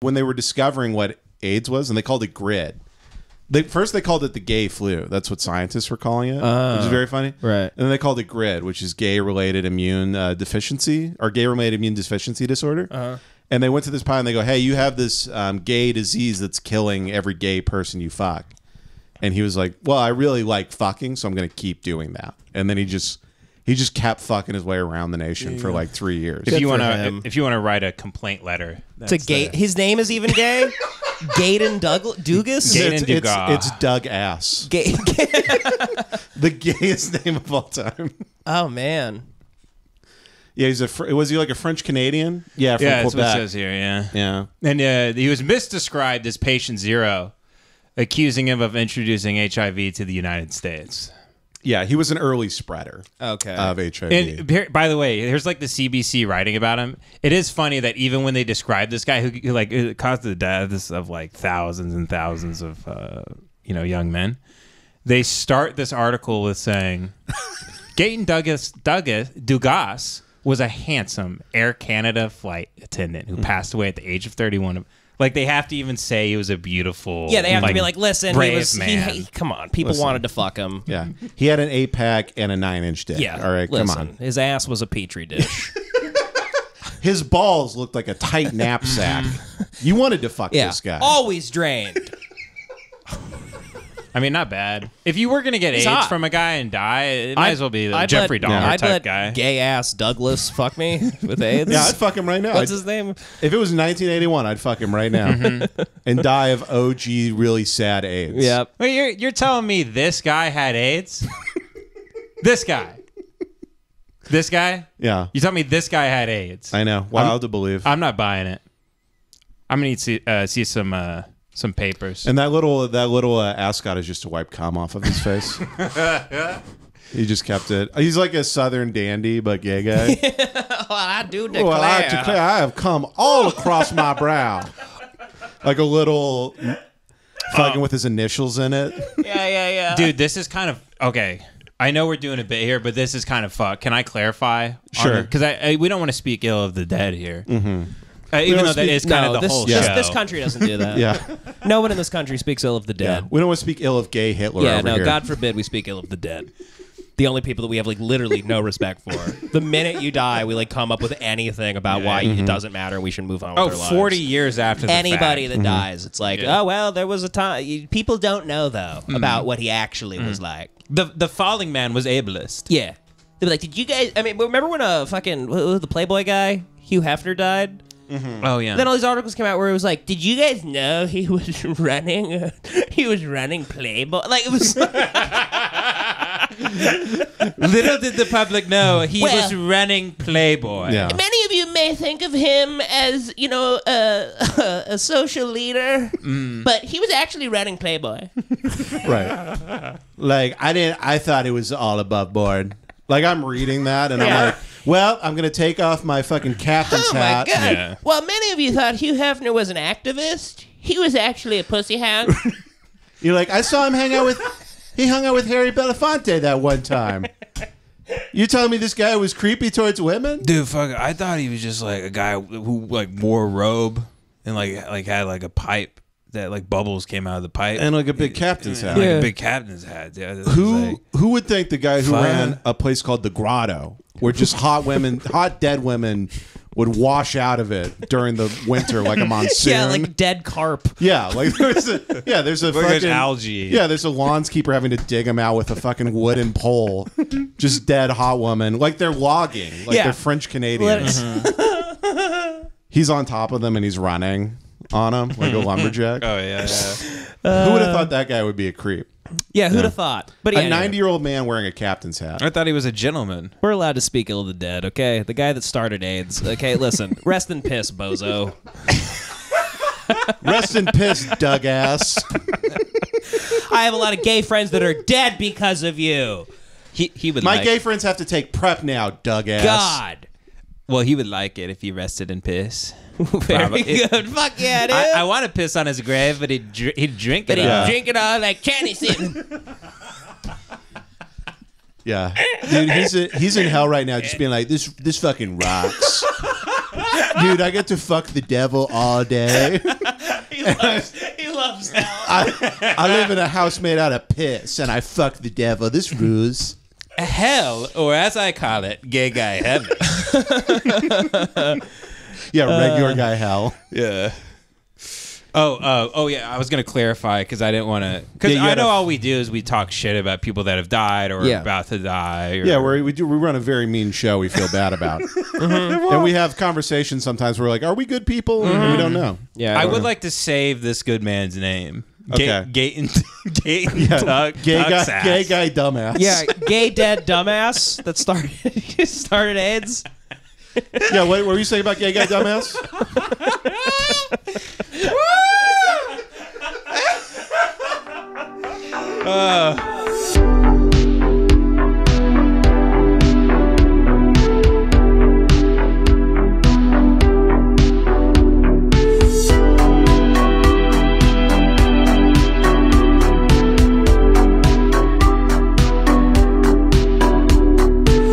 when they were discovering what AIDS was, and they called it GRID. First they called it the gay flu. That's what scientists were calling it, which is very funny. Right. And then they called it GRID, which is gay-related immune deficiency, or gay-related immune deficiency disorder. Uh-huh. And they went to this pie and they go, hey, you have this gay disease that's killing every gay person you fuck. And he was like, well, I really like fucking, so I'm going to keep doing that. And then he just kept fucking his way around the nation for like 3 years. If you want to write a complaint letter to Gay, his name is even gay. Gaëtan Dugas. It's Doug Ass. The gayest name of all time. Oh man. Yeah, was he like a French Canadian? Yeah, from Quebec. That's what it says here. Yeah. And he was misdescribed as patient zero, accusing him of introducing HIV to the United States. Yeah, he was an early spreader of HIV. And here, by the way, here's like the CBC writing about him. It is funny that even when they describe this guy who like caused the deaths of like thousands and thousands of young men, they start this article with saying Gaëtan Dugas was a handsome Air Canada flight attendant who passed away at the age of 31. Like, they have to even say he was a beautiful... Yeah, they have to be like, listen, brave man. Come on, people wanted to fuck him. Yeah, he had an 8-pack and a 9-inch dick. Yeah, all right, come on. His ass was a Petri dish. His balls looked like a tight knapsack. You wanted to fuck this guy. Always drained. I mean, not bad. If you were going to get AIDS from a guy and die, it might as well be the Jeffrey Dahmer type guy. Gay-ass Douglas fuck me with AIDS. Yeah, I'd fuck him right now. What's his name? If it was 1981, I'd fuck him right now. And die of OG really sad AIDS. Yep. Wait, you're telling me this guy had AIDS? This guy? This guy? Yeah. You telling me this guy had AIDS? I know. Wild to believe. I'm not buying it. I'm going to need to see some papers. And that little ascot is just to wipe cum off of his face. He just kept it. He's like a Southern dandy, but gay guy. Well, I do declare. Well, I declare I have cum all across my brow. Like a little fucking with his initials in it. Yeah. Dude, this is kind of... Okay, I know we're doing a bit here, but this is kind of fucked. Can I clarify? Sure. Because we don't want to speak ill of the dead here. Mm-hmm. Even though that is kind of the whole show. This country doesn't do that. Yeah. No one in this country speaks ill of the dead. Yeah. We don't want to speak ill of gay Hitler over here. God forbid we speak ill of the dead. The only people that we have like literally no respect for. The minute you die, we like come up with anything about why it doesn't matter. We should move on with our lives. 40 years after the anybody fact. That dies, it's like, oh, well, there was a time. People don't know, though, about what he actually was like. The falling man was ableist. Yeah. They'd be like, did you guys, I mean, remember when the Playboy guy, Hugh Hefner, died? Mm-hmm. Oh yeah. Then all these articles came out where it was like, "Did you guys know he was running? He was running Playboy." Like it was. Little did the public know he was running Playboy. Yeah. Many of you may think of him as a social leader, but he was actually running Playboy. Right. Like I thought it was all above board. Like I'm reading that and I'm like, well, I'm going to take off my fucking captain's hat. Oh my God. Yeah. Well, many of you thought Hugh Hefner was an activist. He was actually a pussy hound. You're like, I saw him hung out with Harry Belafonte that one time. You telling me this guy was creepy towards women? Dude, fuck, I thought he was just like a guy who like wore a robe and like had like a pipe that like bubbles came out of the pipe and like a big captain's hat. Yeah. Like a big captain's hat. Yeah, who would think the guy who ran a place called The Grotto, where just hot dead women would wash out of it during the winter like a monsoon. Yeah, like dead carp. Yeah, like there's a fucking algae. Yeah, there's a lawnskeeper having to dig them out with a fucking wooden pole. Just dead hot woman. Like they're logging. Like they're French Canadians. He's on top of them and he's running on him like a lumberjack. Oh yeah. Who would have thought that guy would be a creep? Yeah, who'd have thought? But a 90-year-old man wearing a captain's hat. I thought he was a gentleman. We're allowed to speak ill of the dead, okay? The guy that started AIDS. Okay, listen. Rest in piss, bozo. Rest in piss, Doug Ass. I have a lot of gay friends that are dead because of you. He would. My gay friends have to take prep now, Doug Ass. God. Well, he would like it if he rested in piss. Very good. Fuck yeah, dude. I want to piss on his grave, but he'd drink it all. But he'd drink it all like Channy sitting. Yeah. Dude, he's in hell right now just being like, this fucking rocks. dude, I get to fuck the devil all day. He loves that. I live in a house made out of piss, and I fuck the devil. This rules. Hell, or as I call it, gay guy heaven. Yeah, regular guy hell. Yeah. Oh, yeah. I was gonna clarify because I didn't want to. Because I know all we do is we talk shit about people that have died or are about to die. Or... Yeah, we run a very mean show. We feel bad about, and we have conversations sometimes. Where we're like, "Are we good people?" Mm-hmm. We don't know. Yeah, I would like to save this good man's name. Okay. Gay guy dumbass. Yeah, gay dead dumbass that started AIDS. Yeah, what were you saying about gay guy dumbass?